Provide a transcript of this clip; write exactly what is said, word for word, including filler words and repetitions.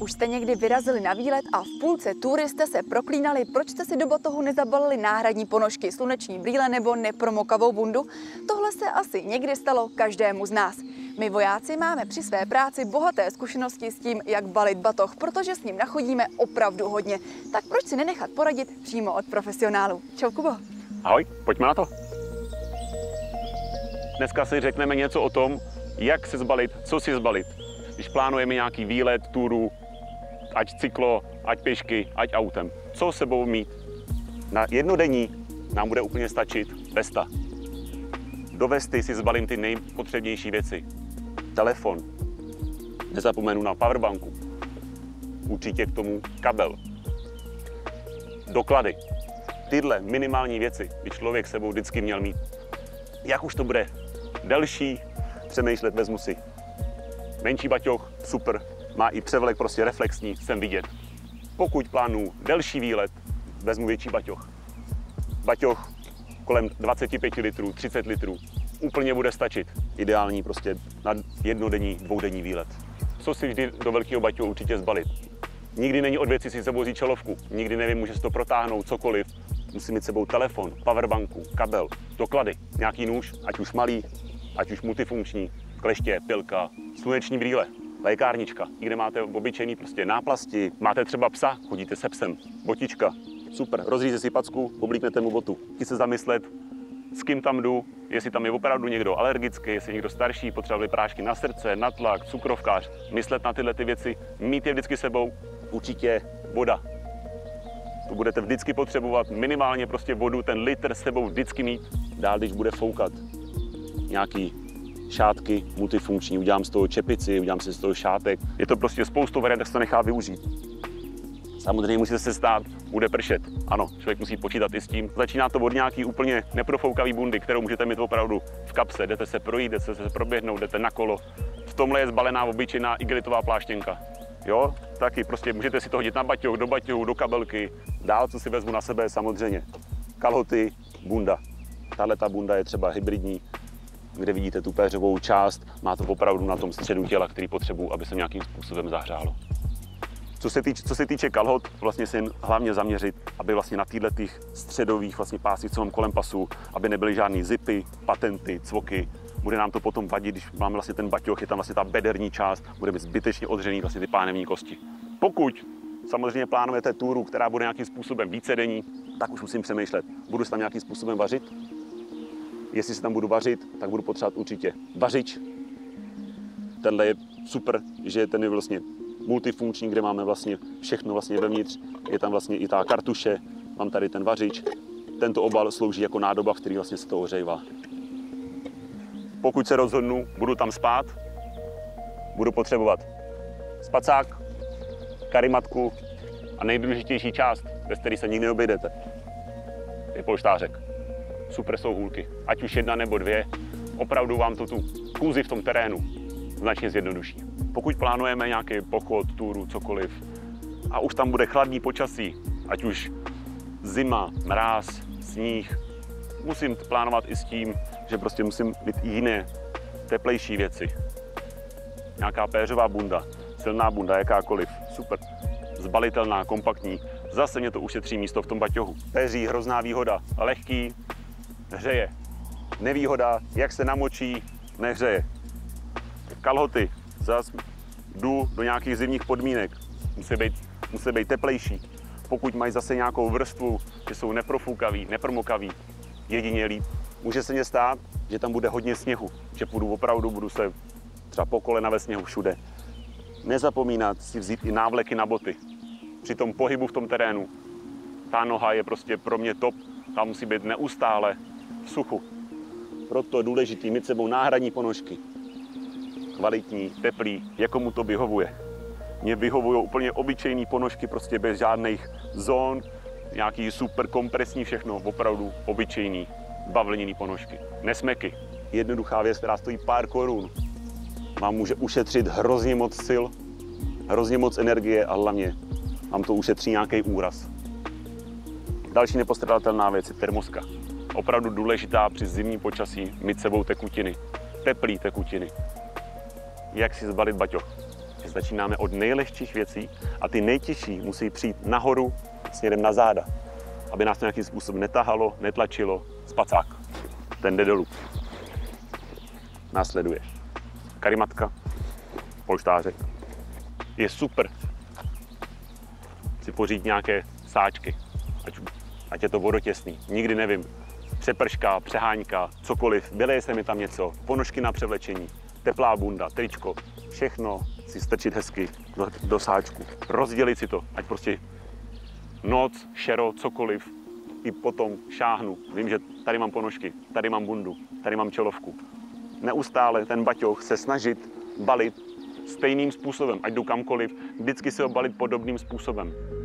Už jste někdy vyrazili na výlet a v půlce túry jste se proklínali, proč jste si do batohu nezabalili náhradní ponožky, sluneční brýle nebo nepromokavou bundu? Tohle se asi někdy stalo každému z nás. My vojáci máme při své práci bohaté zkušenosti s tím, jak balit batoh, protože s ním nachodíme opravdu hodně. Tak proč si nenechat poradit přímo od profesionálů? Čau, Kubo. Ahoj, pojďme na to. Dneska si řekneme něco o tom, jak si zbalit, co si zbalit. Když plánujeme nějaký výlet, túru, ať cyklo, ať pěšky, ať autem. Co sebou mít? Na jednodenní nám bude úplně stačit vesta. Do vesty si zbalím ty nejpotřebnější věci. Telefon. Nezapomenu na powerbanku. Určitě k tomu kabel. Doklady. Tyhle minimální věci by člověk sebou vždycky měl mít. Jak už to bude delší, přemýšlet vezmu si. Menší baťoch, super. Má i převlek prostě reflexní, jsem vidět. Pokud plánuju delší výlet, vezmu větší baťoch. Baťoch kolem dvacet pět litrů, třicet litrů. Úplně bude stačit. Ideální prostě na jednodenní, dvoudenní výlet. Co si vždy do velkého baťohu určitě zbalit? Nikdy není od věci si sebou vzít čelovku. Nikdy nevím, může si to protáhnout, cokoliv. Musím mít sebou telefon, powerbanku, kabel, doklady, nějaký nůž, ať už malý, ať už multifunkční, kleště, pilka, sluneční brýle. Lékárnička, i kde máte obyčejný prostě náplasti, máte třeba psa, chodíte se psem, botička, super, rozříze si packu, oblíknete mu botu. Chci se zamyslet, s kým tam jdu, jestli tam je opravdu někdo alergický, jestli někdo starší, potřebovali prášky na srdce, na tlak, cukrovkář, myslet na tyhle ty věci, mít je vždycky sebou, určitě voda. To budete vždycky potřebovat, minimálně prostě vodu, ten litr sebou vždycky mít. Dál, když bude foukat nějaký šátky multifunkční, udělám z toho čepici, udělám si z toho šátek. Je to prostě spoustu variant, tak se to nechá využít. Samozřejmě musíte se stát, bude pršet. Ano, člověk musí počítat i s tím. Začíná to od nějaký úplně neprofoukavý bundy, kterou můžete mít opravdu v kapse. Jdete se projít, jdete se proběhnout, jdete na kolo. V tomhle je zbalená obyčejná igelitová pláštěnka. Jo, taky prostě můžete si to hodit na baťoh, do baťohu, do kabelky. Dál, co si vezmu na sebe, samozřejmě kalhoty, bunda. Tahle ta bunda je třeba hybridní, kde vidíte tu péřovou část, má to opravdu na tom středu těla, který potřebuji, aby se nějakým způsobem zahřálo. Co se týče, co se týče kalhot, vlastně si hlavně zaměřit, aby vlastně na týhle těch středových vlastně pásích, co mám kolem pasu, aby nebyly žádný zipy, patenty, cvoky. Bude nám to potom vadit, když máme vlastně ten baťoch, je tam vlastně ta bederní část, bude být zbytečně odřený vlastně ty pánevní kosti. Pokud samozřejmě plánujete túru, která bude nějakým způsobem vícedenní, tak už musím přemýšlet, budu se tam nějakým způsobem vařit. Jestli si tam budu vařit, tak budu potřebovat určitě vařič. Tenhle je super, že ten je vlastně multifunkční, kde máme vlastně všechno vlastně vevnitř. Je tam vlastně i ta kartuše, mám tady ten vařič. Tento obal slouží jako nádoba, v který vlastně se to ohřejvá. Pokud se rozhodnu, budu tam spát, budu potřebovat spacák, karimatku a nejdůležitější část, bez které se nikdy neobejdete, je polštářek. Super jsou hůlky, ať už jedna nebo dvě, opravdu vám to tu kůzi v tom terénu značně zjednoduší. Pokud plánujeme nějaký pochod, túru, cokoliv a už tam bude chladný počasí, ať už zima, mráz, sníh, musím plánovat i s tím, že prostě musím mít jiné, teplejší věci. Nějaká péřová bunda, silná bunda, jakákoliv, super, zbalitelná, kompaktní, zase mě to ušetří místo v tom baťohu. Péří, hrozná výhoda, lehký, hřeje. Nevýhoda, jak se namočí, nehřeje. Kalhoty, zas jdu do nějakých zimních podmínek, musí být, musí být teplejší. Pokud mají zase nějakou vrstvu, že jsou neprofukavý, nepromokavý, jedině líp. Může se mně stát, že tam bude hodně sněhu, že půjdu opravdu, budu se třeba po kolena ve sněhu všude. Nezapomínat si vzít i návleky na boty. Při tom pohybu v tom terénu, ta noha je prostě pro mě top, ta musí být neustále v suchu. Proto je důležitý mít sebou náhradní ponožky. Kvalitní, teplý, jakomu to vyhovuje. Mně vyhovují úplně obyčejné ponožky, prostě bez žádných zón, nějaký super kompresní, všechno opravdu obyčejný, bavlněný ponožky. Nesmeky. Jednoduchá věc, která stojí pár korun. Vám může ušetřit hrozně moc sil, hrozně moc energie a hlavně vám to ušetří nějaký úraz. Další nepostradatelná věc je termoska. Opravdu důležitá při zimní počasí mít sebou tekutiny. teplý tekutiny. Jak si zbalit baťoch? Začínáme od nejlehčích věcí a ty nejtěžší musí přijít nahoru směrem na záda, aby nás to nějakým způsobem netahalo, netlačilo. Spacák, ten jde dolů. Následuje karimatka, polštářek. Je super si pořídit nějaké sáčky, ať, ať je to vodotěsný, nikdy nevím. Přeprška, přeháňka, cokoliv, vyleje se mi tam něco, ponožky na převlečení, teplá bunda, tričko, všechno si strčit hezky do, do sáčku. Rozdělit si to, ať prostě noc, šero, cokoliv, i potom šáhnu. Vím, že tady mám ponožky, tady mám bundu, tady mám čelovku. Neustále ten baťoch se snažit balit stejným způsobem, ať jdu kamkoliv, vždycky se ho balit podobným způsobem.